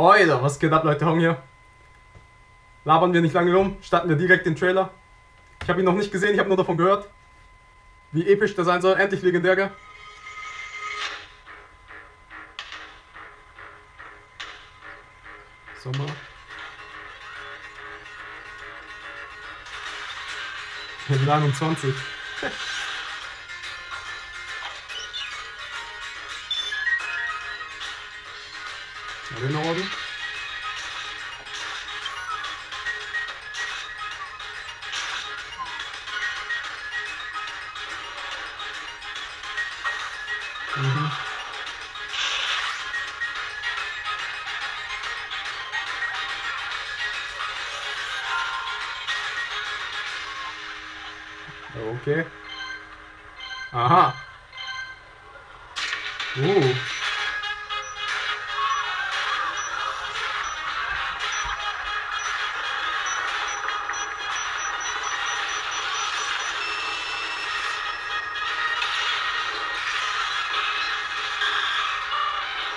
Oida, was geht ab, Leute? Hong hier. Labern wir nicht lange rum, starten wir direkt den Trailer. Ich habe ihn noch nicht gesehen, ich habe nur davon gehört. Wie episch der sein soll, endlich legendärer. Sommer. Wir lagen um 20. Erinnerung. Okay. Aha.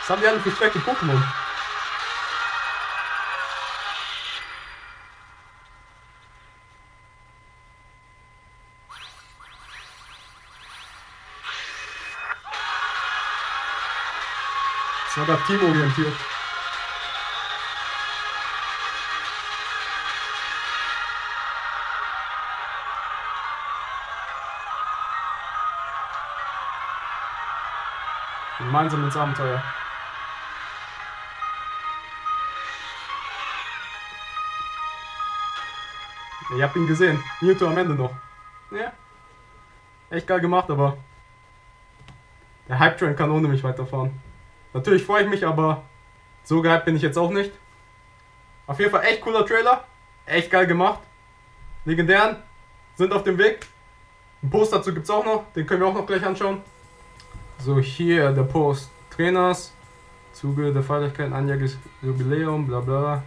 Was haben die alle für Strecke Pokémon? Oder teamorientiert. Gemeinsam ins Abenteuer. Ihr habt ihn gesehen. Mewtwo am Ende noch. Ja. Echt geil gemacht, aber der Hype-Train kann ohne mich weiterfahren. Natürlich freue ich mich, aber so gehypt bin ich jetzt auch nicht. Auf jeden Fall echt cooler Trailer. Echt geil gemacht. Legendären sind auf dem Weg. Ein Post dazu gibt es auch noch. Den können wir auch noch gleich anschauen. So, hier der Post. Trainers. Zuge der Feierlichkeiten, einjähriges Jubiläum, bla bla.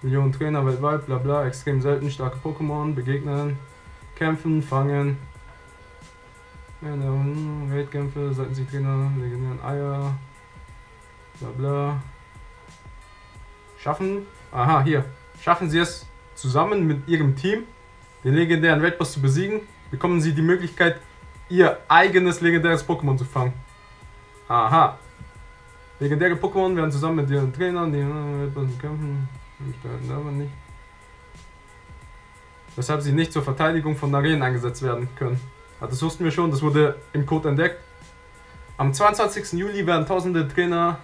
Millionen Trainer weltweit, bla bla. Extrem selten, starke Pokémon. Begegnen, kämpfen, fangen. Weltkämpfe, sollten sich Trainer, legendären Eier. Blabla. Schaffen. Aha, hier. Schaffen Sie es zusammen mit Ihrem Team, den legendären Weltboss zu besiegen, bekommen Sie die Möglichkeit, Ihr eigenes legendäres Pokémon zu fangen. Aha. Legendäre Pokémon werden zusammen mit Ihren Trainern, die Weltbossen kämpfen. Weshalb sie nicht zur Verteidigung von Arenen eingesetzt werden können. Das wussten wir schon, das wurde im Code entdeckt. Am 22. Juli werden tausende Trainer,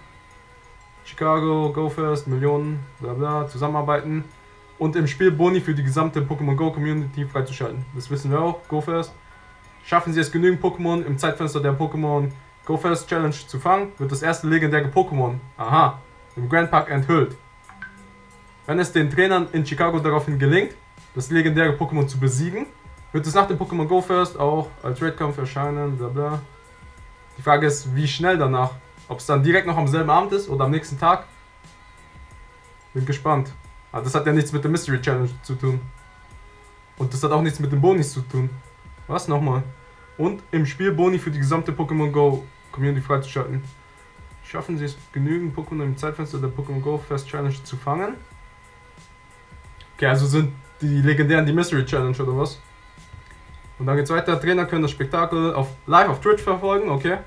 Chicago, Go First, Millionen, bla bla, zusammenarbeiten und im Spiel Boni für die gesamte Pokémon Go Community freizuschalten. Das wissen wir auch, Go First. Schaffen Sie es, genügend Pokémon im Zeitfenster der Pokémon Go First Challenge zu fangen, wird das erste legendäre Pokémon, aha, im Grand Park enthüllt. Wenn es den Trainern in Chicago daraufhin gelingt, das legendäre Pokémon zu besiegen, wird es nach dem Pokémon Go First auch als Raidkampf erscheinen, bla bla. Die Frage ist, wie schnell danach. Ob es dann direkt noch am selben Abend ist oder am nächsten Tag. Bin gespannt. Aber das hat ja nichts mit der Mystery Challenge zu tun. Und das hat auch nichts mit den Bonis zu tun. Was? Nochmal. Und im Spiel Boni für die gesamte Pokémon Go Community freizuschalten. Schaffen Sie es, genügend Pokémon im Zeitfenster der Pokémon Go First Challenge zu fangen? Okay, also sind die legendären die Mystery Challenge oder was? Und dann geht's weiter. Trainer können das Spektakel live auf Twitch verfolgen, okay.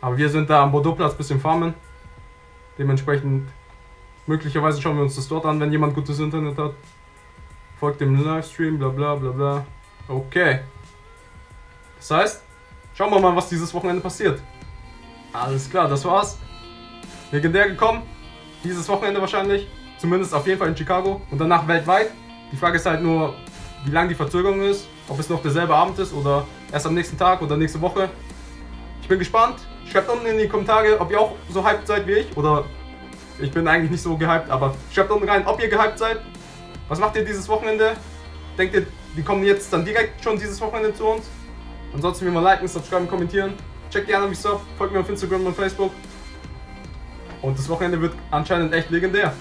Aber wir sind da am Bordeaux-Platz ein bisschen farmen. Dementsprechend, möglicherweise schauen wir uns das dort an, wenn jemand gutes Internet hat. Folgt dem Livestream, bla bla bla bla. Okay. Das heißt, schauen wir mal, was dieses Wochenende passiert. Alles klar, das war's. Legendär gekommen. Dieses Wochenende wahrscheinlich. Zumindest auf jeden Fall in Chicago. Und danach weltweit. Die Frage ist halt nur, wie lang die Verzögerung ist, ob es noch derselbe Abend ist oder erst am nächsten Tag oder nächste Woche. Ich bin gespannt. Schreibt unten in die Kommentare, ob ihr auch so hyped seid wie ich. Oder ich bin eigentlich nicht so gehyped, aber schreibt unten rein, ob ihr gehyped seid. Was macht ihr dieses Wochenende? Denkt ihr, die kommen jetzt dann direkt schon dieses Wochenende zu uns? Ansonsten wie immer liken, subscriben, kommentieren. Checkt die anderen Videos ab, folgt mir auf Instagram und Facebook. Und das Wochenende wird anscheinend echt legendär.